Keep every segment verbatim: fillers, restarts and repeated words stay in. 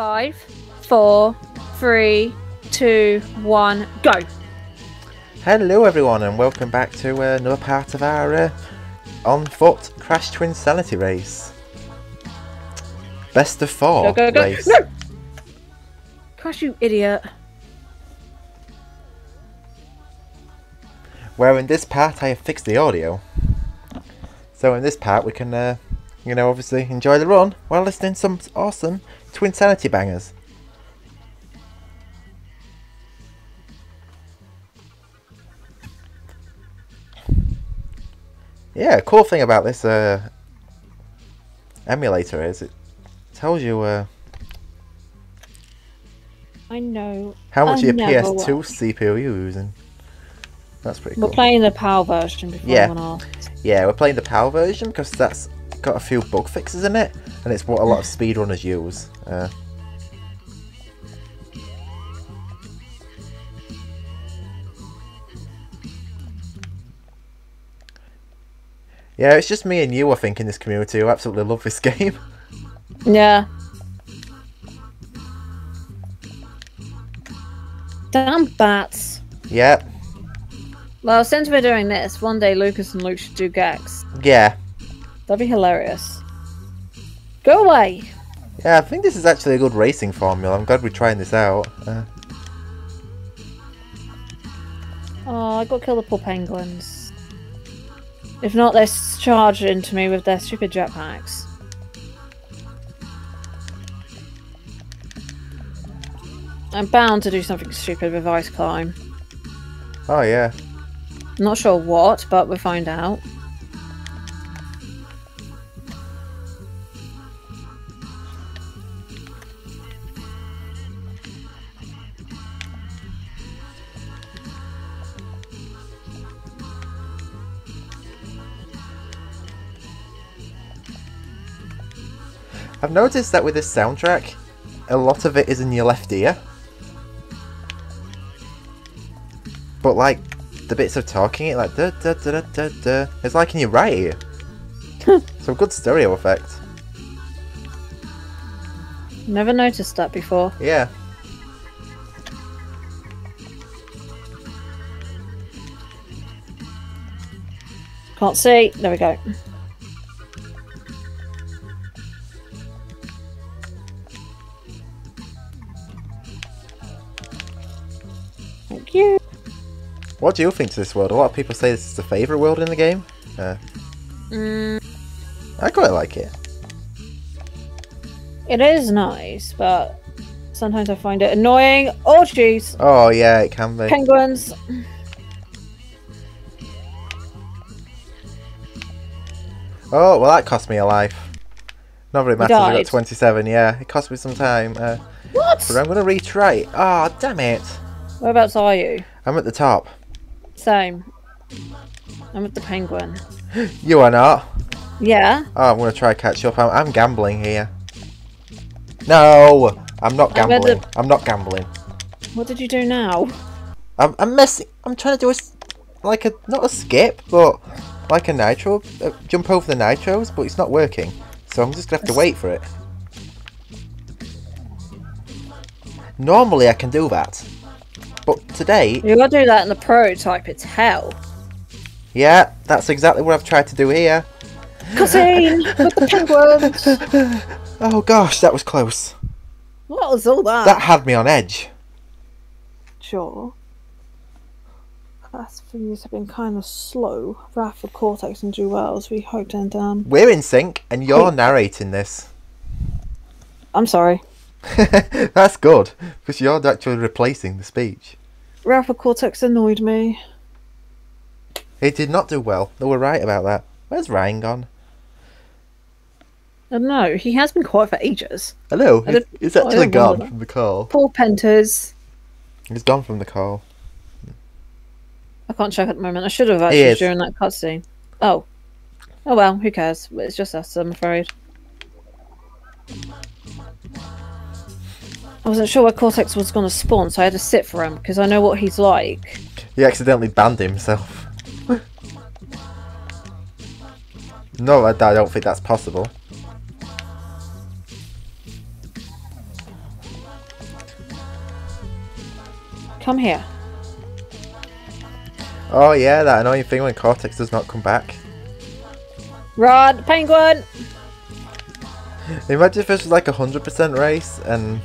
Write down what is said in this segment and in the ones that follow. Five, four, three, two, one, go! Hello everyone and welcome back to uh, another part of our uh, on foot Crash Twinsanity race. Best of four go, go, go, race. No! Crash, you idiot. Where in this part I have fixed the audio. So in this part we can uh, you know, obviously enjoy the run while listening to some awesome Twinsanity bangers. Yeah, cool thing about this uh, emulator is it tells you uh, I know how much I of your P S two C P U you're using. That's pretty cool. We're playing the PAL version before yeah. anyone else. Yeah, we're playing the PAL version because that's got a few bug fixes in it, and it's what a lot of speedrunners use. Uh, yeah, it's just me and you, I think, in this community who absolutely love this game. Yeah. Damn bats. Yep. Well, since we're doing this, one day Lucas and Luke should do gags. Yeah. That'd be hilarious. Go away! Yeah, I think this is actually a good racing formula. I'm glad we're trying this out. Uh... Oh, I got to kill the poor penguins. If not, they charge into me with their stupid jetpacks. I'm bound to do something stupid with Ice Climb. Oh, yeah. Not sure what, but we'll find out. I've noticed that with this soundtrack, a lot of it is in your left ear. But like, the bits of talking, it like da da da da da, it's like in your right ear. So good stereo effect. Never noticed that before. Yeah. Can't see. There we go. What do you think to this world? A lot of people say this is the favourite world in the game. Uh, mm. I quite like it. It is nice, but sometimes I find it annoying. Oh, jeez! Oh, yeah, it can be. Penguins! Oh, well, that cost me a life. Not really matters, I got twenty-seven, yeah. It cost me some time. Uh, what? But I'm going to retry. Ah, oh, damn it. Whereabouts are you? I'm at the top. Same. I'm with the penguin. You are not. Yeah. Oh, I'm gonna try to catch up. I'm, I'm gambling here. No, I'm not gambling. I'm, the... I'm not gambling. What did you do now? I'm, I'm messing. I'm trying to do a like a not a skip, but like a nitro uh, jump over the nitros, but it's not working. So I'm just gonna have to wait for it. Normally, I can do that. But today... You gotta do that in the prototype, it's hell. Yeah, that's exactly what I've tried to do here. Cutscene! With the penguins! Oh gosh, that was close. What was all that? That had me on edge. Sure. That's for you have been kind of slow. Wrath of Cortex and Jewels, we hoped and um... We're in sync, and you're Wait. narrating this. I'm sorry. That's good, because you're actually replacing the speech. Rafa Cortex annoyed me. It did not do well. They were right about that. Where's Ryan gone? I don't know. He has been quiet for ages. Hello. He's, he's actually gone wonder. from the call. Paul Penters. He's gone from the call. I can't check at the moment. I should have actually during that cutscene. Oh. Oh well, who cares? It's just us, I'm afraid. I wasn't sure where Cortex was going to spawn, so I had to sit for him, because I know what he's like. He accidentally banned himself. No, I, I don't think that's possible. Come here. Oh yeah, that annoying thing when Cortex does not come back. Rod, penguin! Imagine if this was like a hundred percent race and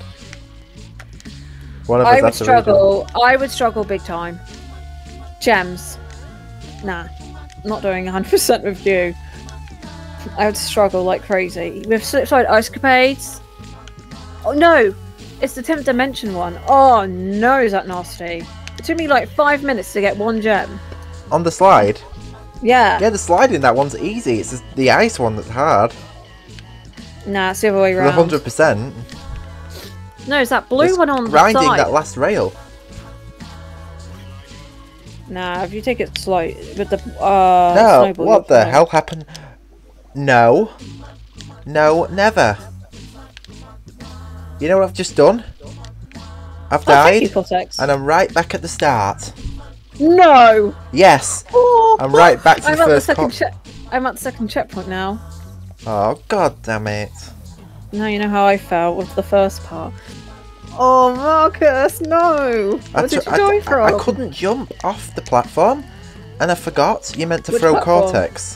one of us I would struggle. I would struggle big time. Gems. Nah, not doing a hundred percent with you. I would struggle like crazy. With Slip Slide Ice Capades. Oh no! It's the tenth dimension one. Oh no, is that nasty? It took me like five minutes to get one gem. On the slide? Yeah. Yeah, the slide in that one's easy. It's the ice one that's hard. Nah, it's the other way around. The one hundred percent. No, it's that blue it's one on the side. Grinding that last rail. Nah, if you take it slow with the uh, no, snowball, what the hell happened? No. No, never. You know what I've just done? I've oh, died, you, and I'm right back at the start. No! Yes! Oh, I'm right back to I'm the at first the second I'm at the second checkpoint now. Oh, god damn it. Now you know how I felt with the first part. Oh, Marcus, no! I Where did you die from? I, I couldn't jump off the platform, and I forgot you meant to Which throw platform? Cortex.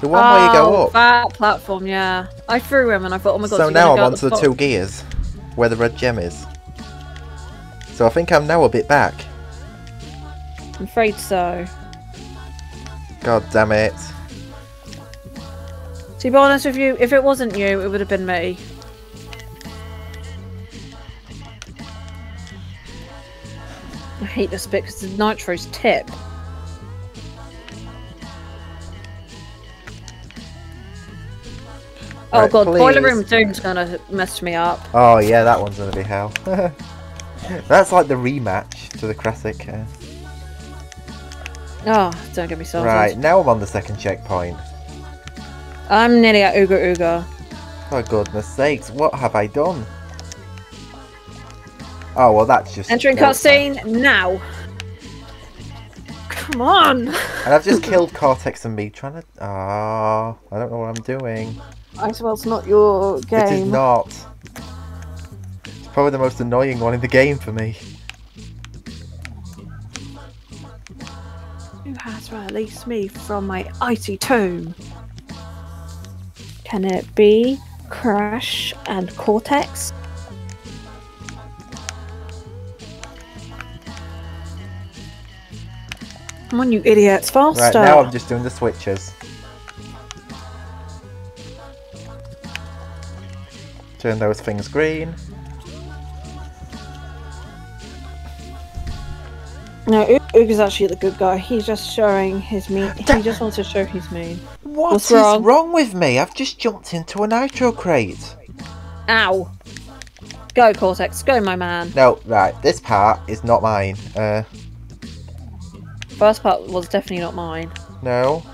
The one oh, where you go up. That platform, yeah. I threw him and I thought, oh my god, so now I'm onto the, the two gears, where the red gem is. So I think I'm now a bit back. I'm afraid so. God damn it. To be honest with you, if it wasn't you, it would have been me. I hate this bit because the nitro's tip. Right, oh god, please. Boiler Room Doom's gonna mess me up. Oh yeah, that one's gonna be hell. That's like the rematch to the classic. Uh... Oh, don't get me started. Right, now I'm on the second checkpoint. I'm nearly at Uka Uka. Oh goodness sakes, what have I done? Oh well, that's just... Entering cutscene now. Come on! And I've just killed Cortex and me trying to... Oh, I don't know what I'm doing. I swear it's not your game. It is not. It's probably the most annoying one in the game for me. Who has released me from my icy tomb? Can it be Crash and Cortex? Come on, you idiots, faster! Right, now I'm just doing the switches. Turn those things green. No, Uga's actually the good guy. He's just showing his mean. He just wants to show he's mean. What What's is wrong? wrong with me? I've just jumped into a nitro crate. Ow. Go, Cortex. Go, my man. No, right. This part is not mine. Uh. First part was definitely not mine. No.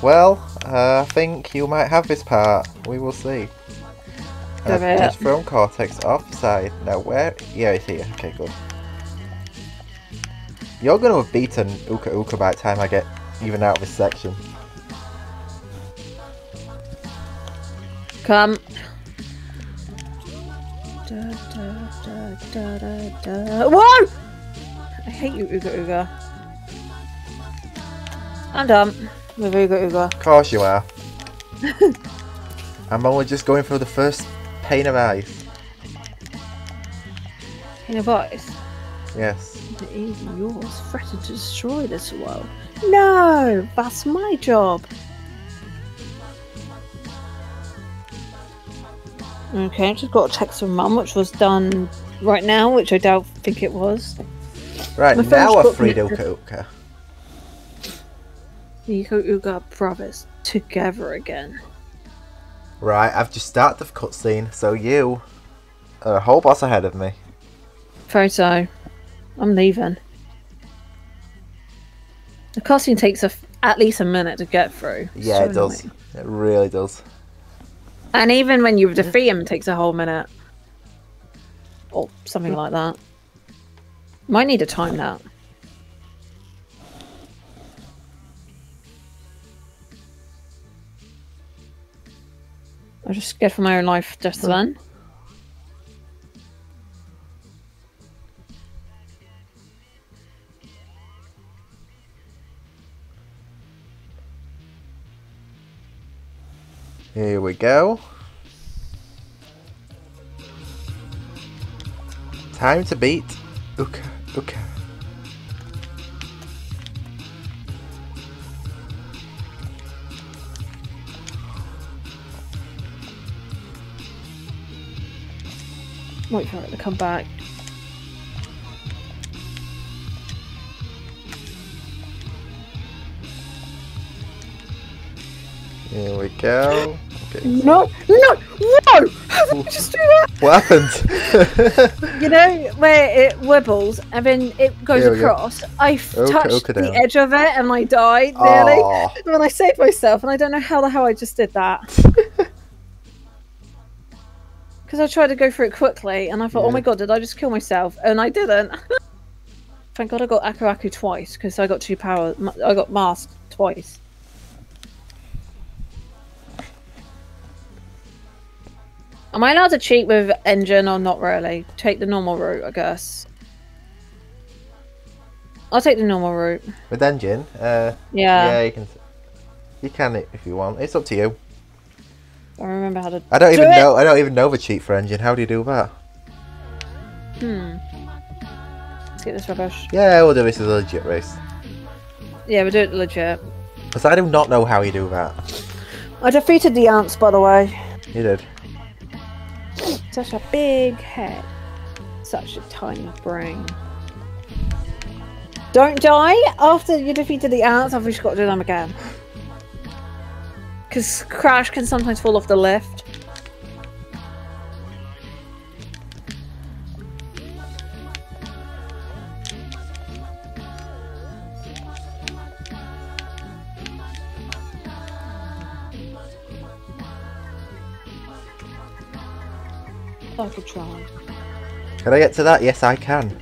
Well, uh, I think you might have this part. We will see. I've just thrown Cortex off the side. Now where? Yeah, it's here. Okay, good. You're going to have beaten Uka Uka by the time I get even out of this section. Come. Da, da, da, da, da, da. Whoa! I hate you, Uka Uka. I'm done. With Uka Uka. Of course you are. I'm only just going through the first pane of ice. Pane of ice? Yes. It is yours. Threatened to destroy this world. No! That's my job. Okay, I just got a text from Mum, which was done right now, which I don't think it was. Right, my now I've freed Uka Uka. The Uka Uka brothers together again. Right, I've just started the cutscene, so you are a whole boss ahead of me. Photo. I'm leaving. The cutscene takes a f at least a minute to get through. Yeah, it does. Me. It really does. And even when you defeat him, it takes a whole minute. Or something like that. Might need to time that. I was just scared for my own life just then. Here we go. Time to beat Uka Uka. Wait for it to come back. Here we go. Okay. No, no, no! How did you just do that? What happened? You know where it wobbles and then it goes across. Go. I okay, touched okay, the edge of it and I died nearly. Aww. And then I saved myself, and I don't know how the hell I just did that. Because I tried to go for it quickly, and I thought, yeah. oh my god, did I just kill myself? And I didn't. Thank god I got Aku Aku twice, because I got two powers. I got masked twice. Am I allowed to cheat with N. Gin or not really? Take the normal route, I guess. I'll take the normal route. With N. Gin? Uh, yeah. Yeah, you can, you can if you want. It's up to you. I remember how to. I don't do even it. know. I don't even know the cheat for N. Gin. How do you do that? Hmm. Let's get this rubbish. Yeah, we'll do this as a legit race. Yeah, we'll do it legit. Because I do not know how you do that. I defeated the ants, by the way. You did. Such a big head. Such a tiny brain. Don't die after you defeated the ants. I've just got to do them again. Because Crash can sometimes fall off the lift. I could try. Can I get to that? Yes, I can.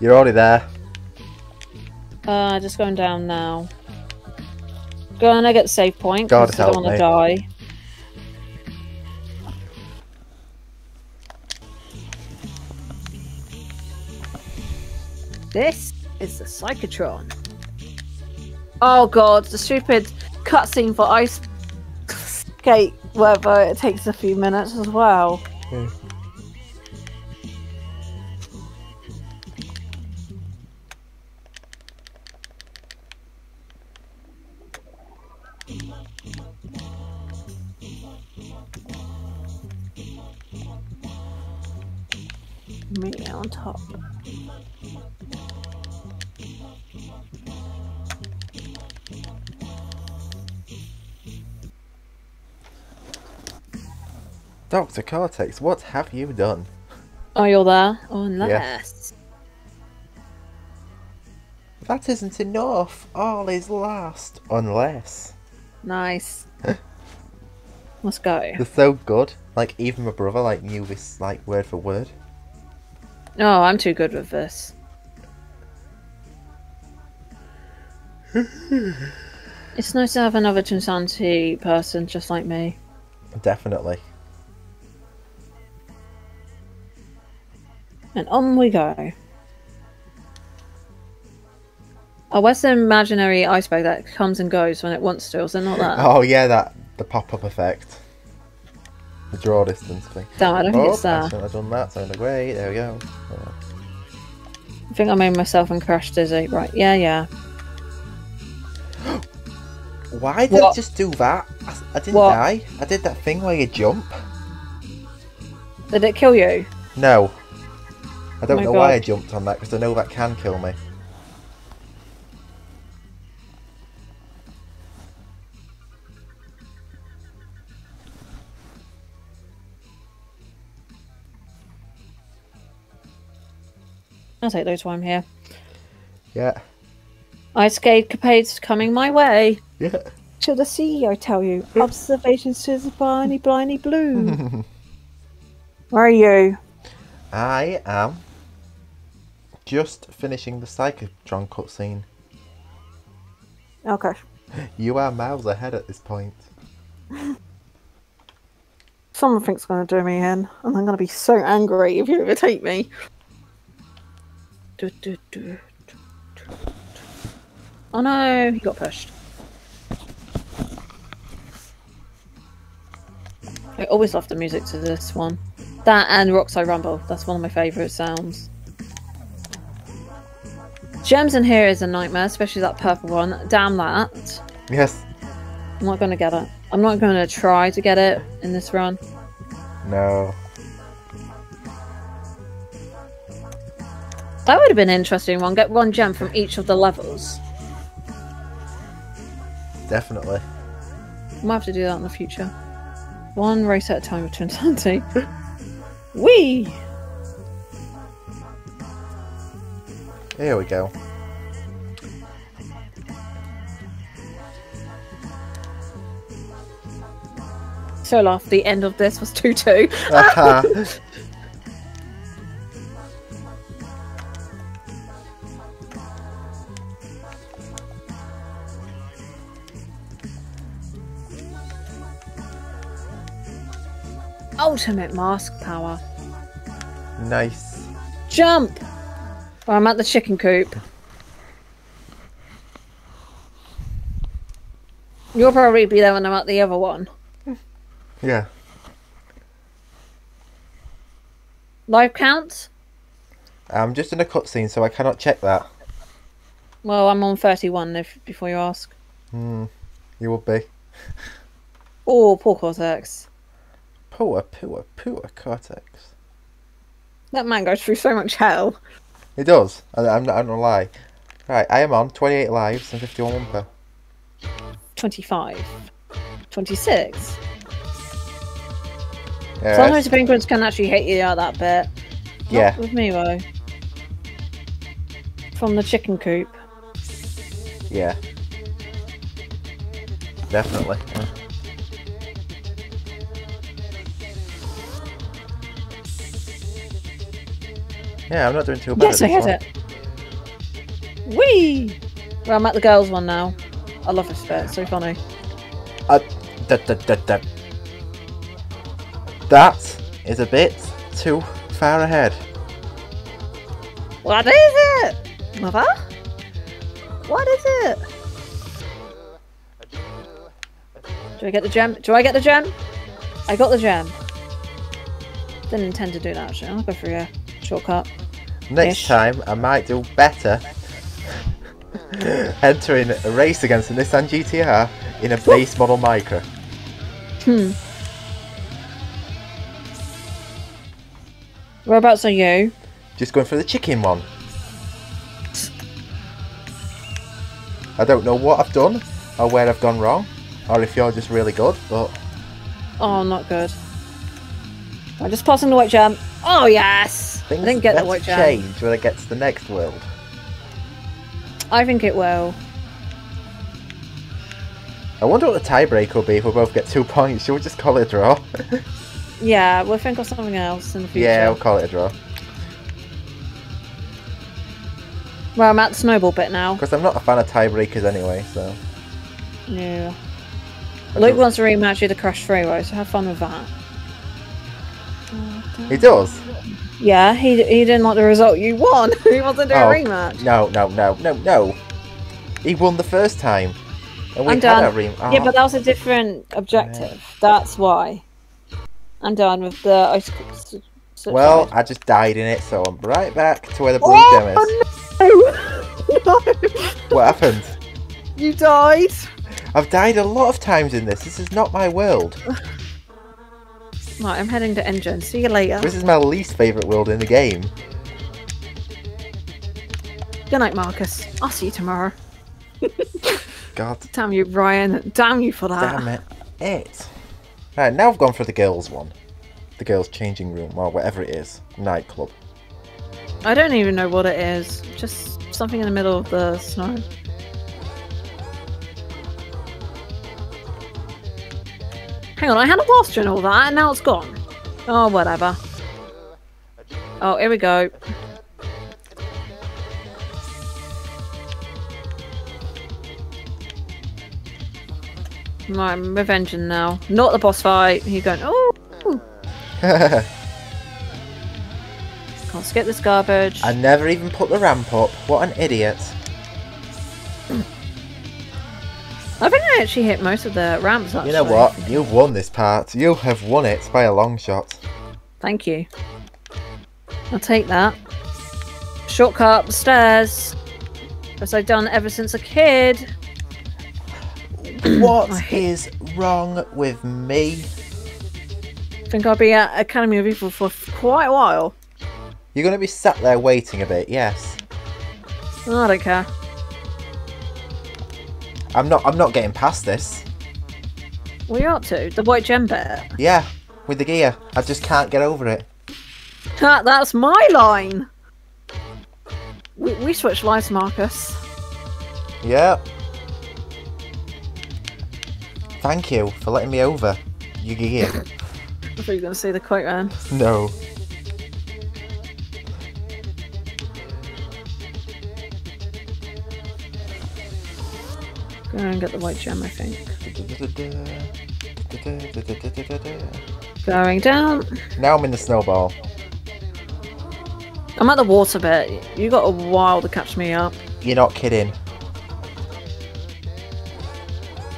You're already there. Uh, just going down now. Go on, I get the save point. God help me. I don't want to die. This is the Psychetron. Oh god, the stupid cutscene for ice skate, whatever, it takes a few minutes as well. Yeah. Meet on top. Doctor Cortex, what have you done? Oh, you're there? Oh, nice. Yeah. That isn't enough. All is lost. Unless. Nice. Let's go. They're so good. Like, even my brother, like, knew this, like, word for word. No, oh, I'm too good with this. It's nice to have another Twinsanity person just like me. Definitely. And on we go. Oh, where's the imaginary iceberg that comes and goes when it wants to? Is it not that? Oh yeah, that the pop-up effect. The draw distance thing. Damn, I don't oh, think it's there. I shouldn't have done that, so I'm like, wait, there we go. Oh. I think I made myself and Crash dizzy. Right, yeah, yeah. Why did what? I just do that? I, I didn't what? die. I did that thing where you jump. Did it kill you? No. I don't oh know God. why I jumped on that, because I know that can kill me. I'll take those while I'm here. Yeah. Ice skate capades coming my way. Yeah. To the sea, I tell you. Observations to the blindy, blindy blue. Where are you? I am just finishing the Psychetron cutscene. Okay. You are miles ahead at this point. Something's going to do me in, and I'm going to be so angry if you overtake me. Do, do, do, do, do. Oh no, he got pushed. I always love the music to this one. That and Rockside Rumble. That's one of my favourite sounds. Gems in here is a nightmare, especially that purple one. Damn that. Yes. I'm not going to get it. I'm not going to try to get it in this run. No. That would have been an interesting one. Get one gem from each of the levels. Definitely. Might have to do that in the future. One race at a time with Twinsanity. Whee! Here we go. So laugh, the end of this was two two. Uh-huh. Ultimate mask power. Nice. Jump! Oh, I'm at the chicken coop. You'll probably be there when I'm at the other one. Yeah. Life count? I'm just in a cutscene, so I cannot check that. Well, I'm on thirty-one if before you ask. Hmm. You would be. Oh, poor Cortex. Poor, poor, poor Cortex. That man goes through so much hell. It does. I, I'm not I'm gonna lie. Right, I am on twenty-eight lives and fifty-one Wumpa. twenty-five. twenty-six. Yeah, sometimes the penguins can actually hit you out that bit. Not yeah. With me though. From the chicken coop. Yeah. Definitely. Yeah, I'm not doing too bad. Yes, I hit it. Whee! Well, I'm at the girls' one now. I love this bit. It's so funny. Uh, da, da, da, da. That is a bit too far ahead. What is it, mother? What is it? Do I get the gem? Do I get the gem? I got the gem. Didn't intend to do that, actually. I'll go for a shortcut. Next Ish. time, I might do better entering a race against a Nissan G T R in a base model micro. Hmm. Whereabouts are you? Just going for the chicken one. I don't know what I've done or where I've gone wrong or if you're just really good, but... Oh, not good. I'm just passing the white jam. Oh, yes! Things I didn't get the white jam. Change when it gets to the next world. I think it will. I wonder what the tiebreak will be if we both get two points. Should we just call it a draw? Yeah, we'll think of something else in the future. Yeah, we'll call it a draw. Well, I'm at the snowball bit now. Because I'm not a fan of tiebreakers anyway, so... Yeah. I Luke don't... wants to rematch you the Crash Freeway, so have fun with that. He does? Yeah, he, he didn't like the result. You won! He wants to do oh, a rematch. No, no, no, no, no. He won the first time. And we I'm had done. Oh. Yeah, but that was a different objective. Yeah. That's why. I'm done with the ice cream. Well, I just died in it, so I'm right back to where the blue oh, gem is. No! No! What happened? You died. I've died a lot of times in this. This is not my world. Right, I'm heading to N. Gin. See you later. This is my least favourite world in the game. Good night, Marcus. I'll see you tomorrow. God. Damn you, Brian. Damn you for that. Damn it. It. Right, now I've gone for the girls' one. The girls' changing room, or whatever it is. Nightclub. I don't even know what it is. Just something in the middle of the snow. Hang on, I had a blast during all that, and now it's gone. Oh, whatever. Oh, here we go. Right, I'm revenging now. Not the boss fight. He's going, oh! Can't skip this garbage. I never even put the ramp up. What an idiot. I think I actually hit most of the ramps, actually. You know what? You've won this part. You have won it by a long shot. Thank you. I'll take that. Shortcut up the stairs. As I've done ever since a kid. What is wrong with me? I think I'll be at Academy of Evil for quite a while. You're going to be sat there waiting a bit, yes. Oh, I don't care. I'm not. I'm not getting past this. We are too. The white gem bit. Yeah, with the gear. I just can't get over it. That, that's my line. We, we switched lives, Marcus. Yeah. Thank you for letting me over. You gear. I thought you were going to say the quote then. No. Go and get the white gem, I think. Going down. Now I'm in the snowball. I'm at the water bit. You got a while to catch me up. You're not kidding.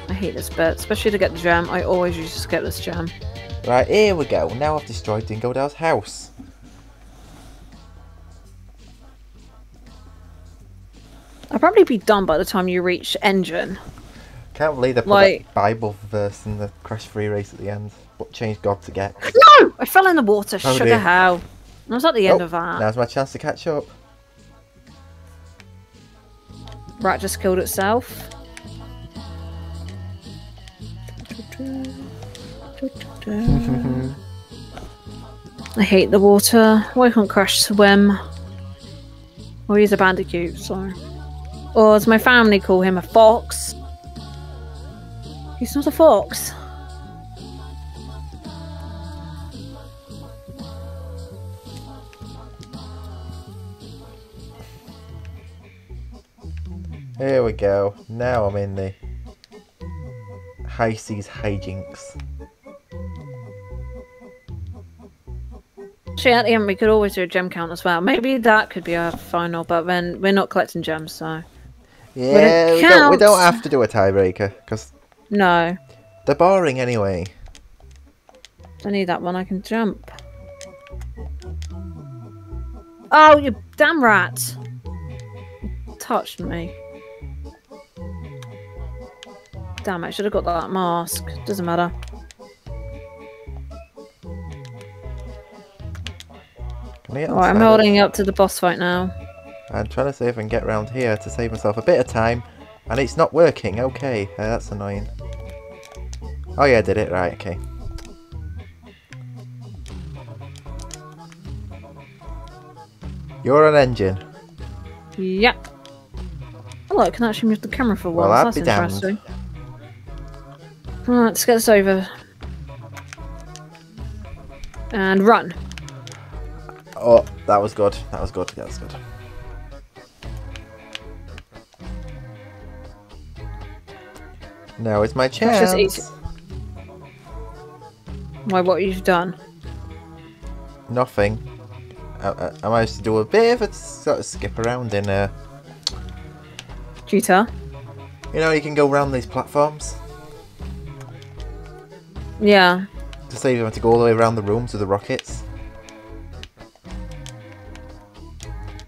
I hate this bit, especially to get the gem. I always used to get this gem. Right, here we go. Now I've destroyed Dingodile's house. I'll probably be done by the time you reach N. Gin. Can't believe they put like, that Bible verse in the Crash Freeway at the end. What changed God to get? No! I fell in the water, oh, sugar dear. How. I was at the end oh, of that. Now's my chance to catch up. Rat just killed itself. I hate the water. Why can't Crash swim? Or he's a bandicoot, so... Or as my family call him, a fox. He's not a fox. Here we go. Now I'm in the High Seas Hijinx. Actually, at the end, we could always do a gem count as well. Maybe that could be our final, but then we're not collecting gems, so... Yeah, we don't, we don't have to do a tiebreaker, because... No. They're boring anyway. I need that one, I can jump. Oh, you damn rat! You touched me. Damn it, I should have got that mask. Doesn't matter. Alright, I'm holding up to the boss fight now. I'm trying to see if I can get round here to save myself a bit of time, and it's not working. Okay, uh, that's annoying. Oh yeah, I did it. Right, okay. You're an engine. Yep. Oh look, I can actually move the camera for once. Well, that's interesting. Alright, let's get this over. And run. Oh, that was good. That was good. That was good. Now it's my chance. Why, what you've done? Nothing. I, I, I managed to do a bit of a sort of skip around in a... G T A. You know, you can go around these platforms. Yeah. To save you having to go all the way around the room to the rockets.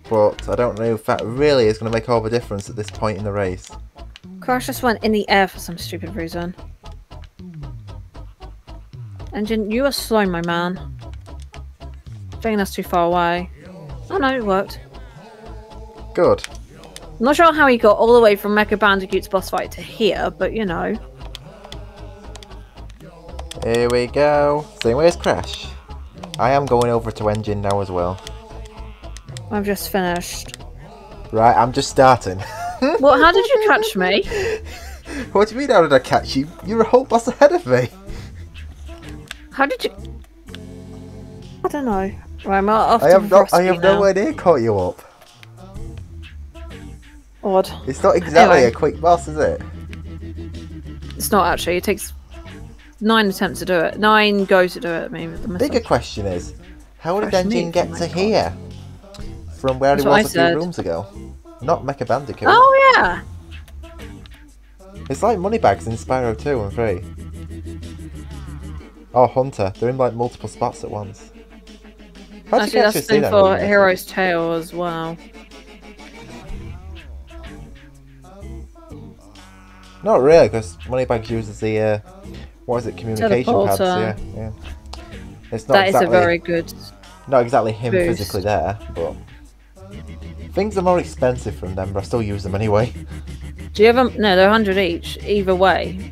But I don't know if that really is going to make all the difference at this point in the race. Crash just went in the air for some stupid reason. Engine, you are slow, my man. I think that's too far away. Oh no, it worked. Good. I'm not sure how he got all the way from Mecha Bandicoot's boss fight to here, but you know. Here we go. Same way as Crash. I am going over to Engine now as well. I've just finished. Right, I'm just starting. Well, how did you catch me? What do you mean, how did I catch you? You were a whole bus ahead of me. How did you... I don't know. Right, I'm off I have, not, I have nowhere near caught you up. Odd. It's not exactly anyway. A quick bus, is it? It's not actually. It takes nine attempts to do it. Nine goes to do it. Maybe. The bigger question is, how did N. Gin get to here? From where he was a few rooms ago. Not Mecha Bandicoot. Oh yeah. It's like Moneybags in Spyro two and three. Oh, Hunter. They're in like multiple spots at once. How'd actually, you that's actually been for Hero's Tale as well. Not really, because Moneybags uses the, uh, what is it, communication pads, yeah, yeah. It's not that exactly, is a very good Not exactly him boost. physically there, but... Things are more expensive from them, but I still use them anyway. Do you ever... No, they're a hundred each, either way.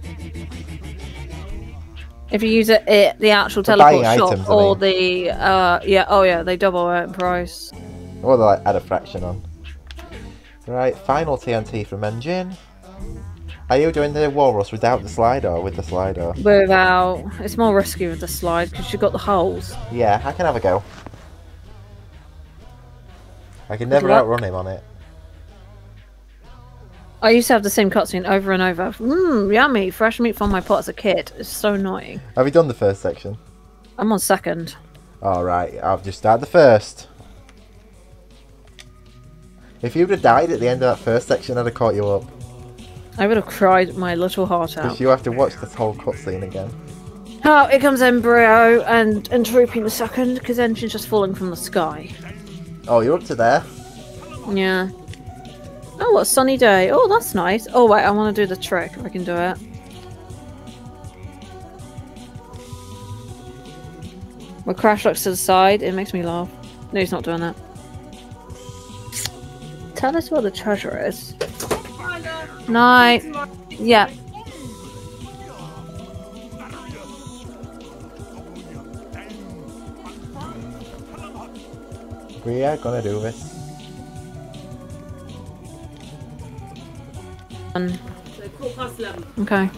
If you use it at the actual For teleport shop, items, or I mean. the... Uh, yeah, oh yeah, they double in price. Or they like, add a fraction on. Right, final T N T from N. Gin. Are you doing the walrus without the slider or with the slider? Without. It's more risky with the slide because you've got the holes. Yeah, I can have a go. I can never outrun him on it. I used to have the same cutscene over and over. Mmm, yummy. Fresh meat from my pot as a kid. It's so annoying. Have you done the first section? I'm on second. Alright, I've just started the first. If you'd have died at the end of that first section, I'd have caught you up. I would have cried my little heart out. Because you have to watch this whole cutscene again. Oh, here comes N. Brio and Entropy in a second, because N. Gin's just falling from the sky. Oh, you're up to there? Yeah. Oh, what a sunny day. Oh, that's nice. Oh, wait, I want to do the trick. I can do it. When Crash looks to the side, it makes me laugh. No, he's not doing that. Tell us where the treasure is. Night. Yeah. We are gonna do this. Okay.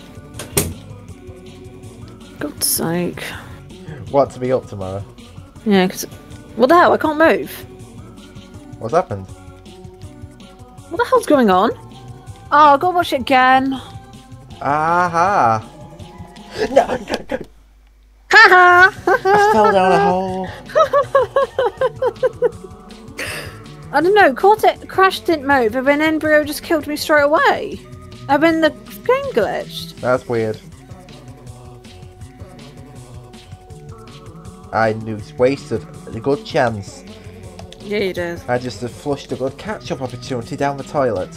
God's sake. What, to be up tomorrow? Yeah, because... What the hell? I can't move. What's happened? What the hell's going on? Oh, go watch it again. Aha! No! Haha! I fell down a hole. I don't know. Cortex Crash didn't move, but then N. Brio just killed me straight away. And then the game glitched. That's weird. I knew wasted a good chance. Yeah, you did. I just have flushed a good catch-up opportunity down the toilet.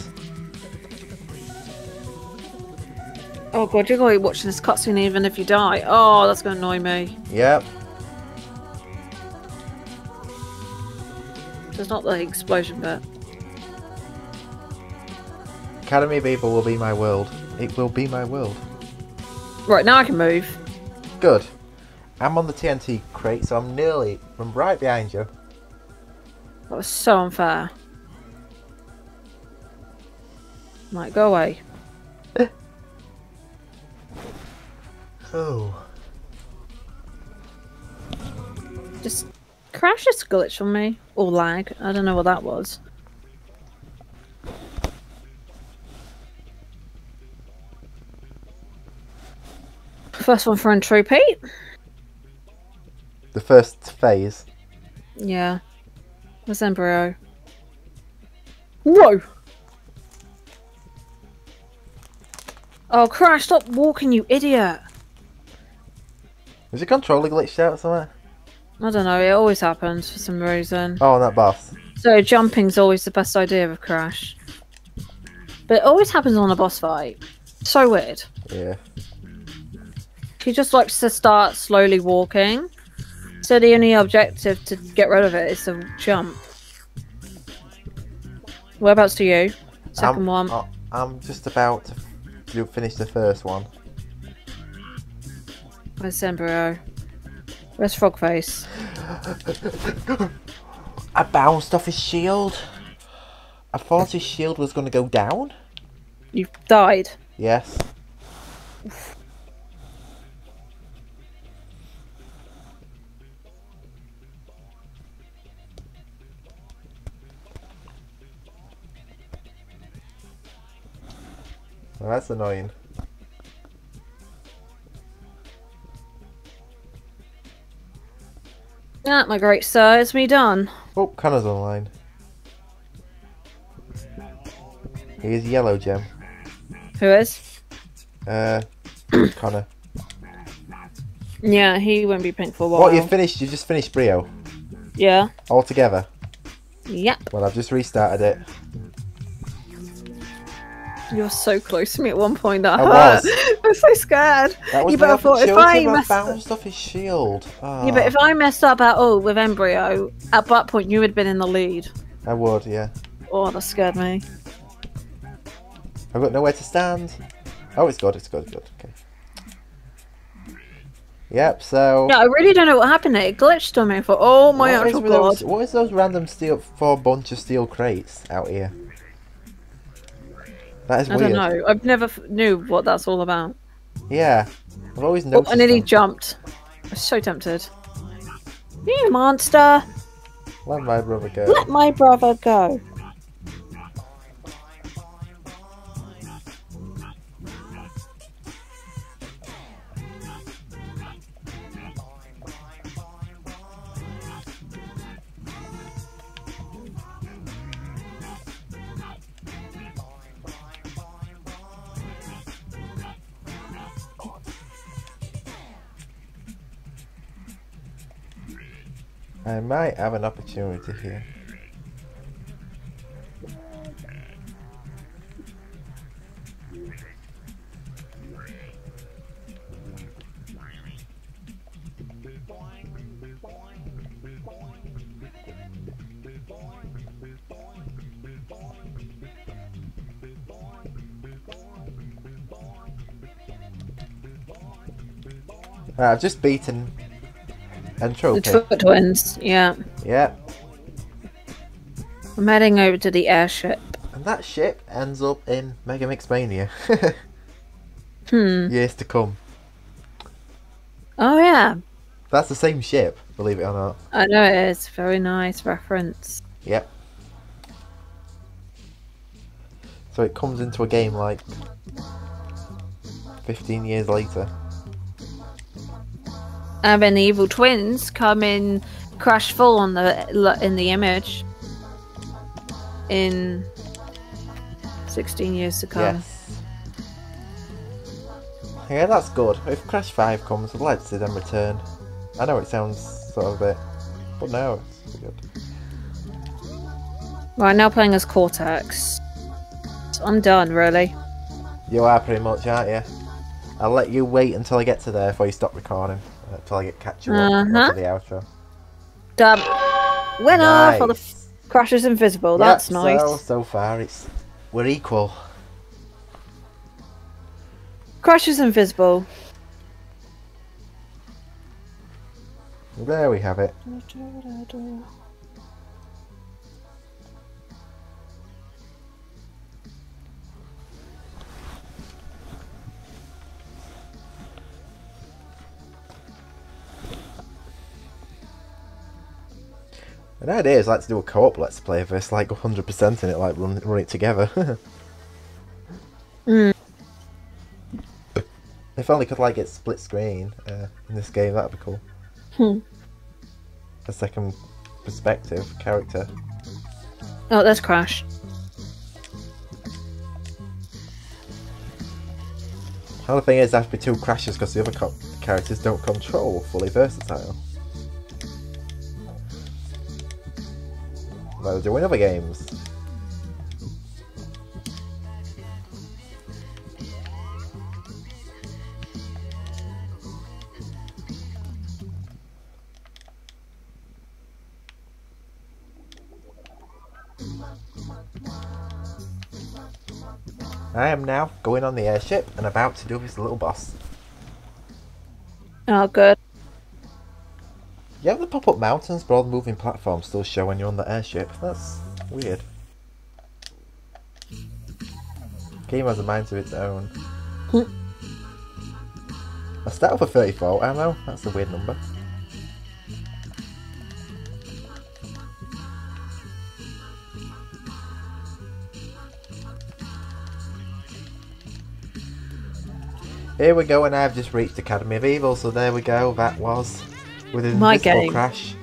Oh god, you're going to be watching this cutscene even if you die. Oh, that's going to annoy me. Yep. There's not the explosion bit. Academy of Evil will be my world. It will be my world. Right, now I can move. Good. I'm on the T N T crate, so I'm nearly from right behind you. That was so unfair. Right, go away. Oh. Just Crash just glitched on me. Or lag. I don't know what that was. First one for Entropy. The first phase. Yeah. Where's N. Brio? Whoa! Oh, Crash, stop walking, you idiot! Is your controller glitched out somewhere? I don't know, it always happens for some reason. Oh, that boss. So jumping's always the best idea of Crash. But it always happens on a boss fight. So weird. Yeah. He just likes to start slowly walking. So the only objective to get rid of it is to jump. Whereabouts to you? Second I'm, one. I, I'm just about to finish the first one. Where's N. Brio? Where's Frogface? I bounced off his shield. I thought his shield was going to go down. You died? Yes. Oof. Well, that's annoying. That, my great sir, it's me done. Oh, Connor's online. Here's Yellow Gem. Who is? Uh, Connor. Yeah, he won't be pink for a while. What, you finished? You just finished Brio? Yeah. All together? Yep. Well, I've just restarted it. You were so close to me at one point. That I hurt. Was. I was so scared. That was you better thought if I messed up. Bounced off his shield. Oh. Yeah, but if I messed up at all with N. Brio, at that point you would have been in the lead. I would, yeah. Oh, that scared me. I've got nowhere to stand. Oh, it's good. It's good. Good. Okay. Yep. So. Yeah, I really don't know what happened there. It glitched on me. I thought, oh my actual god. What is those random steel four bunch of steel crates out here? That is weird. I don't know. I've never f knew what that's all about. Yeah, I've always noticed. Oh, I nearly jumped. I was so tempted. You monster! Let my brother go. Let my brother go. I might have an opportunity here. Right, I've just beaten Entropy. The twins, yeah. Yeah. I'm heading over to the airship. And that ship ends up in Mega Mix Mania. hmm. Years to come. Oh, yeah. That's the same ship, believe it or not. I know it is. Very nice reference. Yep. So it comes into a game like fifteen years later. And then the evil twins come in, crash full on the in the image. In sixteen years to come. Yes. Yeah, that's good. If Crash five comes, I'd like to see them return. I know it sounds sort of a bit, but no, it's good. Right, now playing as Cortex. I'm done, really. You are pretty much, aren't you? I'll let you wait until I get to there before you stop recording. Until I get catch you up uh-huh. to the outro. Dab. Winner nice. For the Crash is invisible. That's yep, nice. So, so far, it's we're equal. Crash is invisible. There we have it. The idea is like to do a co-op let's play of this, like one hundred percent in it, like run, run it together. mm. If only could like get split screen uh, in this game, that'd be cool. Hmm. A second perspective character. Oh, that's Crash. The only thing is, there have to be two Crashes because the other co characters don't control fully versatile. Like they're doing other games. I am now going on the airship and about to do this little boss. Oh, good. You have the pop-up mountains, but all the moving platforms still show when you're on the airship. That's weird. Game has a mind of its own. I start off with thirty-four ammo. That's a weird number. Here we go, and I've just reached Academy of Evil. So there we go. That was. With an invisible Crash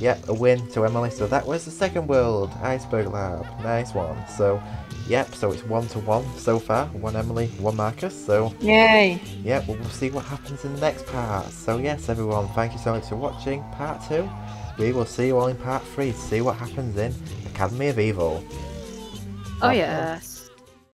Yep, a win to Emily. So that was the second world, Iceberg Lab. Nice one. So, yep, so it's one to one so far. One Emily, one Marcus. So, yay. Yep, we'll, we'll see what happens in the next part. So, yes, everyone, thank you so much for watching part two. We will see you all in part three to see what happens in Academy of Evil. Oh, yes.